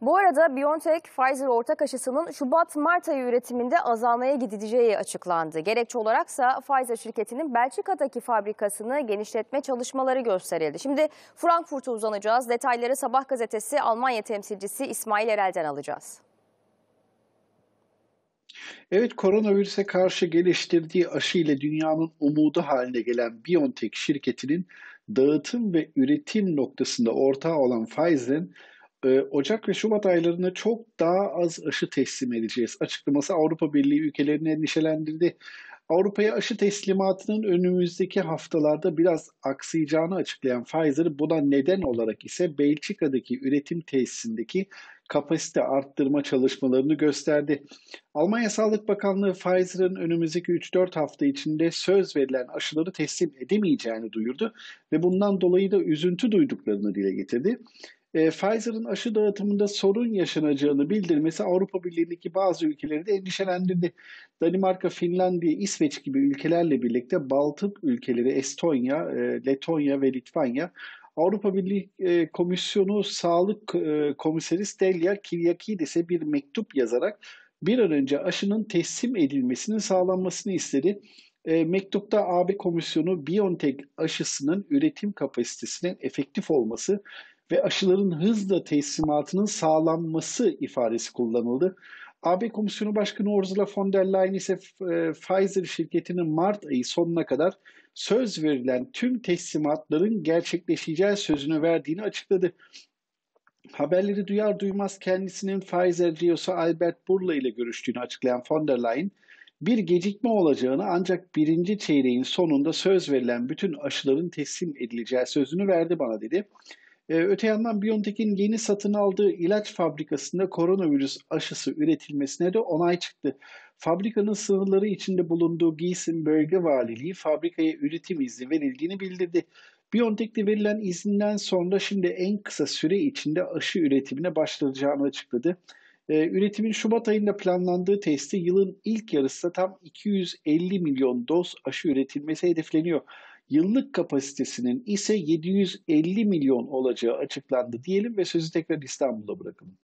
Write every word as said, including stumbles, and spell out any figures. Bu arada BioNTech, Pfizer ortak aşısının Şubat-Mart ayı üretiminde azalmaya gidileceği açıklandı. Gerekçe olaraksa Pfizer şirketinin Belçika'daki fabrikasını genişletme çalışmaları gösterildi. Şimdi Frankfurt'a uzanacağız. Detayları Sabah gazetesi Almanya temsilcisi İsmail Erel'den alacağız. Evet, koronavirüse karşı geliştirdiği aşı ile dünyanın umudu haline gelen BioNTech şirketinin dağıtım ve üretim noktasında ortağı olan Pfizer'in Ocak ve Şubat aylarında çok daha az aşı teslim edeceğiz açıklaması Avrupa Birliği ülkelerini endişelendirdi. Avrupa'ya aşı teslimatının önümüzdeki haftalarda biraz aksayacağını açıklayan Pfizer, buna neden olarak ise Belçika'daki üretim tesisindeki kapasite arttırma çalışmalarını gösterdi. Almanya Sağlık Bakanlığı, Pfizer'ın önümüzdeki üç dört hafta içinde söz verilen aşıları teslim edemeyeceğini duyurdu ve bundan dolayı da üzüntü duyduklarını dile getirdi. E, Pfizer'ın aşı dağıtımında sorun yaşanacağını bildirmesi Avrupa Birliği'ndeki bazı ülkeleri de endişelendirdi. Danimarka, Finlandiya, İsveç gibi ülkelerle birlikte Baltık ülkeleri Estonya, e, Letonya ve Litvanya, Avrupa Birliği e, Komisyonu Sağlık e, Komiseri Stella Kyriakidis'e bir mektup yazarak bir an önce aşının teslim edilmesinin sağlanmasını istedi. E, mektupta A B Komisyonu BioNTech aşısının üretim kapasitesinin efektif olması ve aşıların hızla teslimatının sağlanması ifadesi kullanıldı. A B Komisyonu Başkanı Ursula von der Leyen ise e, Pfizer şirketinin Mart ayı sonuna kadar söz verilen tüm teslimatların gerçekleşeceği sözünü verdiğini açıkladı. Haberleri duyar duymaz kendisinin Pfizer C E O'su Albert Bourla ile görüştüğünü açıklayan von der Leyen, bir gecikme olacağını ancak birinci çeyreğin sonunda söz verilen bütün aşıların teslim edileceği sözünü verdi bana dedi. Öte yandan BioNTech'in yeni satın aldığı ilaç fabrikasında koronavirüs aşısı üretilmesine de onay çıktı. Fabrikanın sınırları içinde bulunduğu Gießen Bölge Valiliği fabrikaya üretim izni verildiğini bildirdi. BioNTech'te verilen izinden sonra şimdi en kısa süre içinde aşı üretimine başlanacağını açıkladı. Ee, üretimin Şubat ayında planlandığı testi yılın ilk yarısında tam iki yüz elli milyon doz aşı üretilmesi hedefleniyor. Yıllık kapasitesinin ise yedi yüz elli milyon olacağı açıklandı diyelim ve sözü tekrar İstanbul'a bırakalım.